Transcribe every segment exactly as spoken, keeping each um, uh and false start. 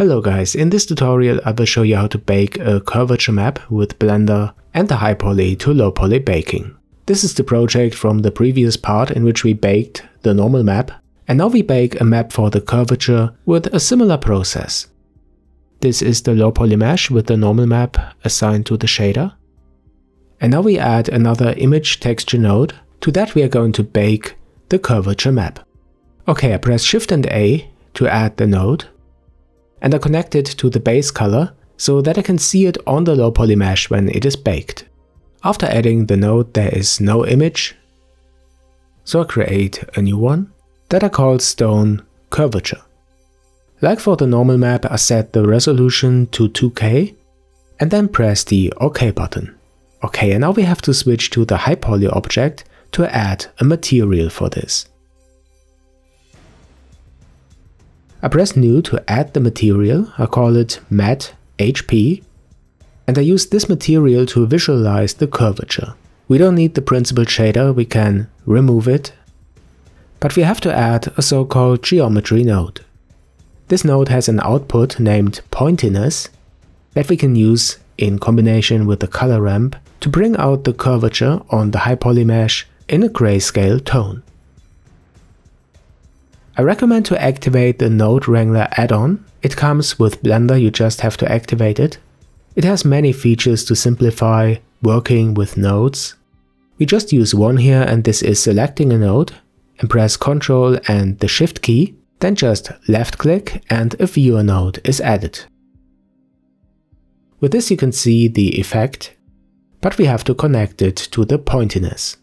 Hello guys, in this tutorial I will show you how to bake a curvature map with Blender and the high poly to low poly baking. This is the project from the previous part in which we baked the normal map, and now we bake a map for the curvature with a similar process. This is the low poly mesh with the normal map assigned to the shader. And now we add another image texture node. To that we are going to bake the curvature map. Okay, I press Shift and A to add the node. And I connect it to the base color so that I can see it on the low poly mesh when it is baked. After adding the node, there is no image, so I create a new one that I call Stone Curvature. Like for the normal map, I set the resolution to two K and then press the OK button. Okay, and now we have to switch to the high poly object to add a material for this. I press New to add the material. I call it Matte H P, and I use this material to visualize the curvature. We don't need the principal shader, we can remove it, but we have to add a so-called geometry node. This node has an output named Pointiness that we can use in combination with the color ramp to bring out the curvature on the high poly mesh in a grayscale tone. I recommend to activate the Node Wrangler add-on. It comes with Blender, you just have to activate it. It has many features to simplify working with nodes. We just use one here, and this is selecting a node and press Ctrl and the Shift key, then just left click and a viewer node is added. With this you can see the effect, but we have to connect it to the pointiness.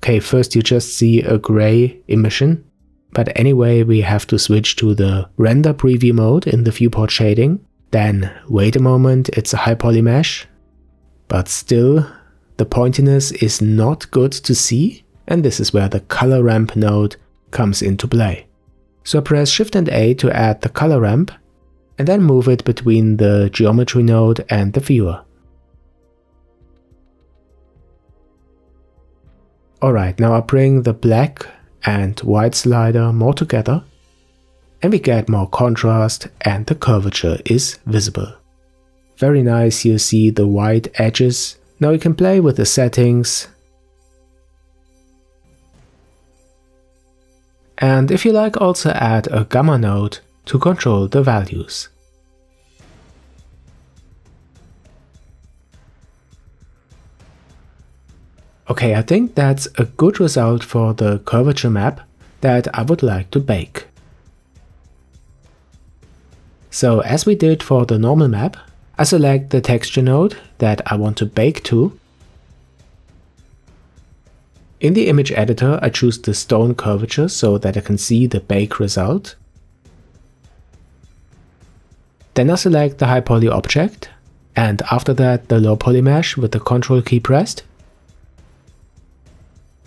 Okay, first you just see a gray emission, but anyway we have to switch to the render preview mode in the viewport shading. Then wait a moment, it's a high poly mesh, but still the pointiness is not good to see, and this is where the color ramp node comes into play. So I press Shift and A to add the color ramp and then move it between the geometry node and the viewer. Alright, now I bring the black and white slider more together and we get more contrast and the curvature is visible. Very nice, you see the white edges. Now you can play with the settings, and if you like also add a gamma node to control the values. Okay, I think that's a good result for the curvature map that I would like to bake. So as we did for the normal map, I select the texture node that I want to bake to. In the image editor, I choose the stone curvature so that I can see the bake result. Then I select the high poly object, and after that the low poly mesh with the control key pressed.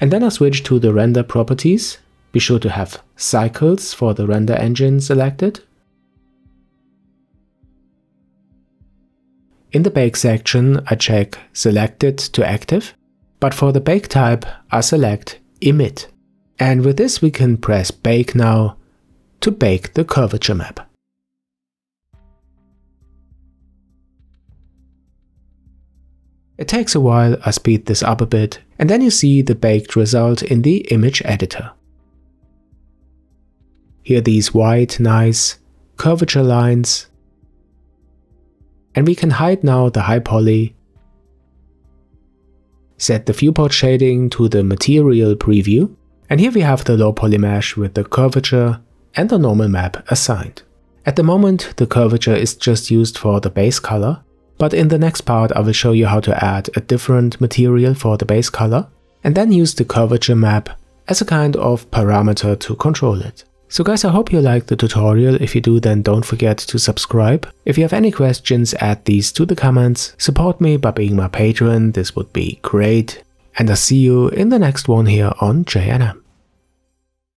And then I switch to the render properties. Be sure to have Cycles for the render engine selected. In the bake section I check Selected to active, but for the bake type I select Emit. And with this we can press Bake now to bake the curvature map. It takes a while, I speed this up a bit, and then you see the baked result in the image editor. Here these white, nice curvature lines, and we can hide now the high poly, set the viewport shading to the material preview, and here we have the low poly mesh with the curvature and the normal map assigned. At the moment the curvature is just used for the base color, but in the next part I will show you how to add a different material for the base color and then use the curvature map as a kind of parameter to control it. So guys, I hope you liked the tutorial. If you do, then don't forget to subscribe. If you have any questions, add these to the comments. Support me by being my patron, this would be great. And I'll see you in the next one here on J N M.